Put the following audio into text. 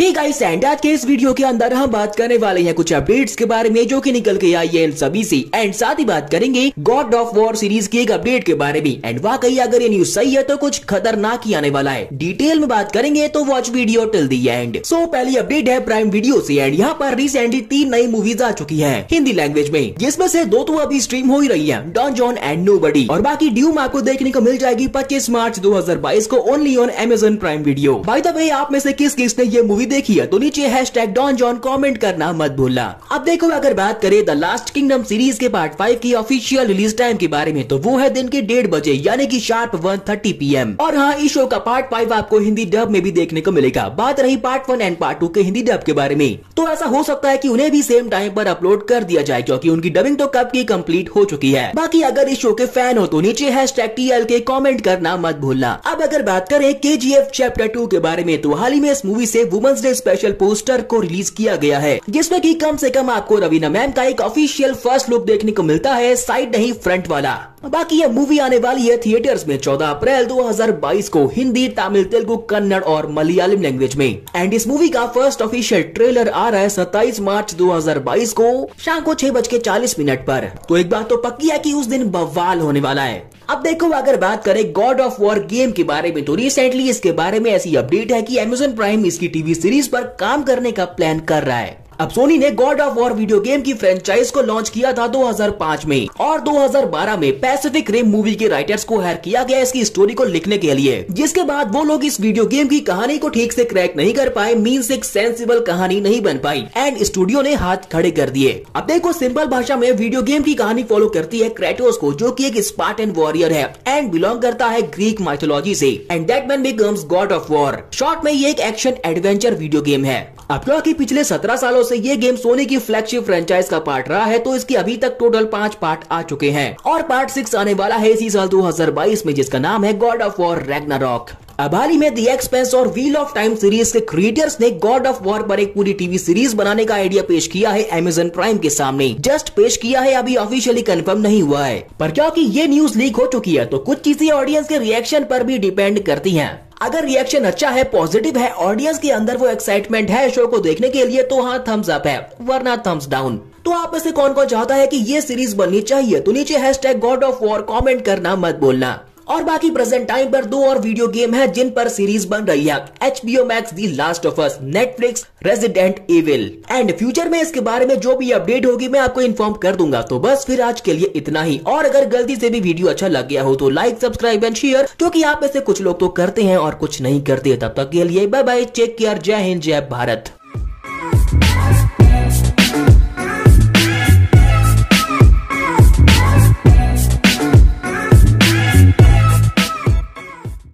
Hey guys, and आज के इस वीडियो के अंदर हम बात करने वाले हैं कुछ अपडेट्स के बारे में जो कि निकल के आई है इन सभी से, एंड साथ ही बात करेंगे गॉड ऑफ वॉर सीरीज की एक अपडेट के बारे में। एंड वाकई अगर ये न्यूज सही है तो कुछ खतरनाक ही आने वाला है, डिटेल में बात करेंगे तो watch video till the end. So पहली अपडेट है प्राइम वीडियो से, एंड यहाँ पर रिसेंटली 3 नई मूवीज आ चुकी है हिंदी लैंग्वेज में, जिसमें से 2 तो अभी स्ट्रीम हो ही रही है, Don John and know body, और बाकी ड्यूम आपको देखने को मिल जाएगी 25 मार्च 2022 को only on Amazon Prime video. By the way, आप में से किस किसने ये मूवी देखी है तो नीचे हैशटैग डॉन जॉन कॉमेंट करना मत भूलना। अब देखो, अगर बात करें द लास्ट किंगडम सीरीज के पार्ट 5 की ऑफिशियल रिलीज टाइम के बारे में तो वो है दिन के 1:30 बजे, यानी कि शार्प 1:30 PM। और हाँ, इस शो का पार्ट 5 आपको हिंदी डब में भी देखने को मिलेगा। बात रही पार्ट 1 एंड पार्ट 2 के हिंदी डब के बारे में, तो ऐसा हो सकता है कि उन्हें भी सेम टाइम पर अपलोड कर दिया जाए, क्योंकि उनकी डबिंग तो कब की कम्प्लीट हो चुकी है। बाकी अगर इस शो के फैन हो तो नीचे हैशटैग TLK कॉमेंट करना मत भूलना। अब अगर बात करें KGF Chapter 2 के बारे में तो हाल ही में इस मूवी से वुमेन्स डे स्पेशल पोस्टर को रिलीज किया गया है, जिसमें कि कम से कम आपको रवीना मैम का एक ऑफिशियल फर्स्ट लुक देखने को मिलता है, साइड नहीं फ्रंट वाला। बाकी ये मूवी आने वाली है थिएटर्स में 14 अप्रैल 2022 को हिंदी, तमिल, तेलुगु, कन्नड़ और मलयालम लैंग्वेज में। एंड इस मूवी का फर्स्ट ऑफिशियल ट्रेलर आ रहा है 27 मार्च 2022 को शाम को 6:40 पर। तो एक बात तो पक्की है कि उस दिन बवाल होने वाला है। अब देखो, अगर बात करें गॉड ऑफ वॉर गेम के बारे में तो रिसेंटली इसके बारे में ऐसी अपडेट है कि अमेज़न प्राइम इसकी टीवी सीरीज पर काम करने का प्लान कर रहा है। अब सोनी ने God of War video game की फ्रेंचाइज को लॉन्च किया था 2005 में, और 2012 में पैसिफिक रिम मूवी के राइटर्स को हायर किया गया इसकी स्टोरी को लिखने के लिए, जिसके बाद वो लोग इस वीडियो गेम की कहानी को ठीक से क्रैक नहीं कर पाए, मींस एक सेंसिबल कहानी नहीं बन पाई, एंड स्टूडियो ने हाथ खड़े कर दिए। अब देखो, सिंपल भाषा में वीडियो गेम की कहानी फॉलो करती है क्रेटोस को, जो की एक स्पार्टन वॉरियर है एंड बिलोंग करता है ग्रीक माइथोलॉजी से, and that man becomes God of War. Short में ये एक एक्शन एडवेंचर वीडियो गेम है। अब क्योंकि पिछले 17 सालों से ये गेम सोनी की फ्लैगशिप फ्रेंचाइज का पार्ट रहा है, तो इसके अभी तक टोटल 5 पार्ट आ चुके हैं, और पार्ट 6 आने वाला है इसी साल 2022 में, जिसका नाम है गॉड ऑफ वॉर रैग्नारॉक। अब हाल ही में दी एक्सपेंस और व्हील ऑफ टाइम सीरीज के क्रिएटर्स ने गॉड ऑफ वॉर पर एक पूरी टीवी सीरीज बनाने का आइडिया पेश किया है अमेज़न प्राइम के सामने। जस्ट पेश किया है, अभी ऑफिशियली कंफर्म नहीं हुआ है, पर क्योंकि ये न्यूज लीक हो चुकी है तो कुछ चीजें ऑडियंस के रिएक्शन पर भी डिपेंड करती है। अगर रिएक्शन अच्छा है, पॉजिटिव है, ऑडियंस के अंदर वो एक्साइटमेंट है शो को देखने के लिए, तो हाँ थम्स अप है, वरना थम्स डाउन। तो आप में से कौन कौन चाहता है कि ये सीरीज बननी चाहिए तो नीचे hashtag God of War comment करना मत भूलना। और बाकी प्रेजेंट टाइम पर 2 और वीडियो गेम हैं जिन पर सीरीज बन रही है, HBO Max the last of us, Netflix resident evil. And future में इसके बारे में जो भी अपडेट होगी मैं आपको इन्फॉर्म कर दूंगा। तो बस फिर आज के लिए इतना ही, और अगर गलती से भी वीडियो अच्छा लग गया हो तो लाइक, सब्सक्राइब एंड शेयर, क्योंकि आप में से कुछ लोग तो करते हैं और कुछ नहीं करते। तब तक के लिए बाय बाय, टेक केयर, जय हिंद, जय भारत।